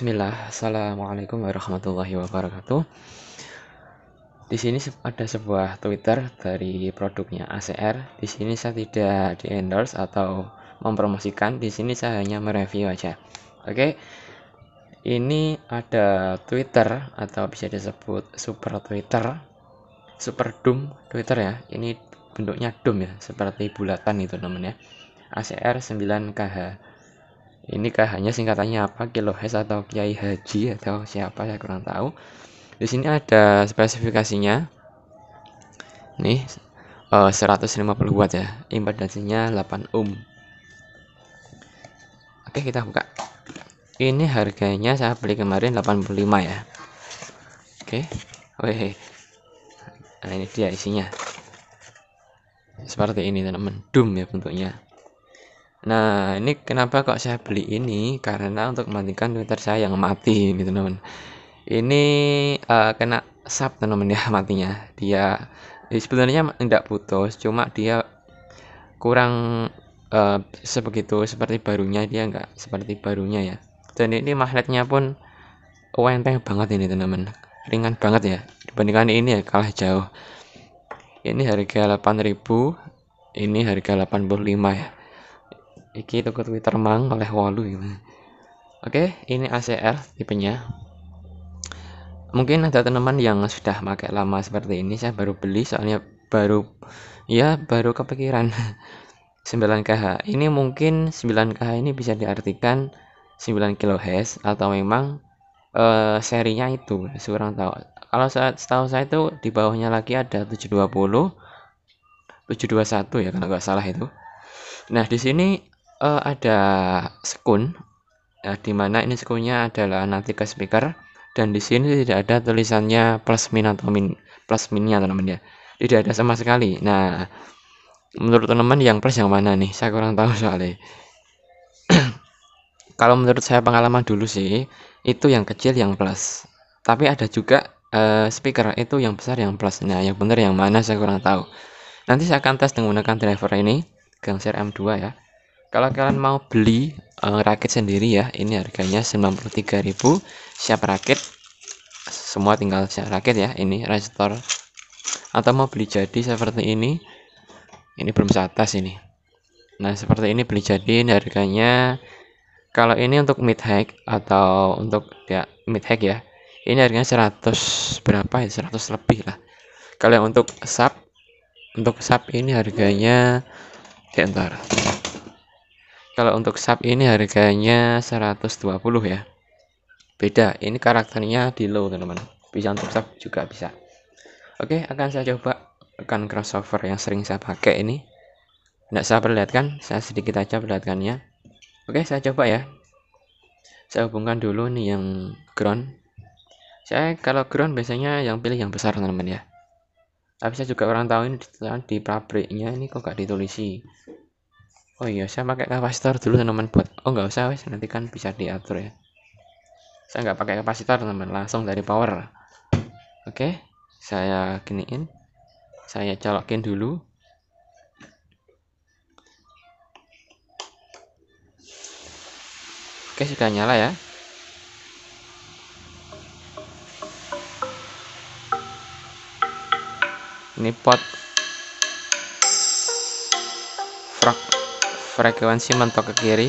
Bismillah, assalamualaikum warahmatullahi wabarakatuh. Di sini ada sebuah Twitter dari produknya ACR. Di sini saya tidak di endorse atau mempromosikan. Di sini saya hanya mereview aja. Oke, ini ada Twitter atau bisa disebut Super Twitter, Super Doom Twitter ya. Ini bentuknya dome ya, seperti bulatan itu namanya. ACR 9KH. Ini KH-nya singkatannya apa? Kilohertz atau Kiai Haji atau siapa, saya kurang tahu. Di sini ada spesifikasinya. Nih 150 watt ya. Impedansinya 8 ohm. Oke, kita buka. Ini harganya saya beli kemarin 85 ya. Oke. Wih. Nah, ini dia isinya. Seperti ini teman-teman, dum ya bentuknya. Nah, ini kenapa kok saya beli ini? Karena untuk mematikan Twitter saya yang mati gitu teman. Ini kena sub teman ya matinya. Dia sebenarnya tidak putus, cuma dia kurang sebegitu seperti barunya, dia enggak seperti barunya ya. Dan ini magnetnya pun enteng banget ini teman-teman. Ringan banget ya. Dibandingkan ini ya kalah jauh. Ini harga 8.000, ini harga 85 ya. Iki toko Twitter mang oleh Walu gitu. Oke, ini ACR tipenya. Mungkin ada teman yang sudah pakai lama seperti ini. Saya baru beli soalnya baru kepikiran. 9KH. Ini mungkin 9KH ini bisa diartikan 9 kHz atau memang serinya itu, saya kurang tahu. Kalau setahu saya itu di bawahnya lagi ada 720 721 ya kalau nggak salah itu. Nah, di sini ada sekun, di mana ini sekunnya adalah nanti ke speaker, dan di sini tidak ada tulisannya plus min atau plus minnya teman-teman ya, tidak ada sama sekali. Nah, menurut teman-teman yang plus yang mana nih, saya kurang tahu soalnya. Kalau menurut saya pengalaman dulu sih itu yang kecil yang plus, tapi ada juga speaker itu yang besar yang plus. Nah, yang benar yang mana saya kurang tahu. Nanti saya akan tes menggunakan driver ini, Gangser M2 ya. Kalau kalian mau beli rakit sendiri ya, ini harganya 93.000 siap rakit. Semua tinggal siap rakit ya, ini restore. Atau mau beli jadi seperti ini. Ini belum saya tes ini. Nah, seperti ini beli jadi, ini harganya. Kalau ini untuk mid high atau untuk ya mid high ya. Ini harganya 100 berapa ya? 100 lebih lah. Kalau yang untuk sub ini harganya sebentar. Kalau untuk sub ini harganya 120 ya. Beda, ini karakternya di low teman-teman. Bisa untuk sub juga bisa. Oke, akan saya coba akan crossover yang sering saya pakai ini. Nggak saya perlihatkan, saya sedikit aja perlihatkannya. Oke, saya coba ya. Saya hubungkan dulu nih yang ground. Saya kalau ground biasanya yang pilih yang besar teman-teman ya. Tapi saya juga orang tahu ini di pabriknya ini kok gak ditulisi. Oh iya, saya pakai kapasitor dulu teman-teman buat. Oh nggak usah wes, nanti kan bisa diatur ya. Saya nggak pakai kapasitor teman, langsung dari power. Oke, saya giniin, saya colokin dulu. Oke, sudah nyala ya. Ini pot frekuensi mentok ke kiri.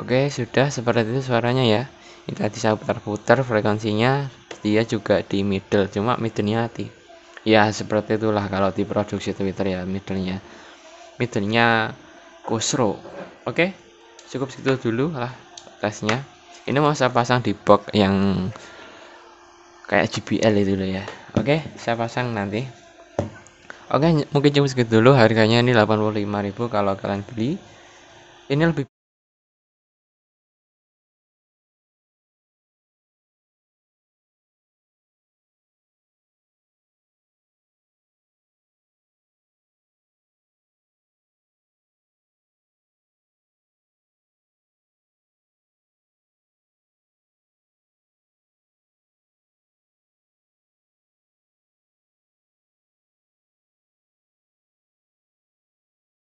Oke, sudah seperti itu suaranya ya. Ini tadi saya putar-putar frekuensinya, dia juga di middle, cuma middlenya ya seperti itulah kalau di produksi Twitter ya, middlenya kusro. Oke, cukup segitu dulu lah tesnya. Ini mau saya pasang di box yang kayak JBL itu loh ya. Oke, saya pasang nanti. Oke, mungkin cuma segitu dulu. Harganya ini 85.000 kalau kalian beli. Ini lebih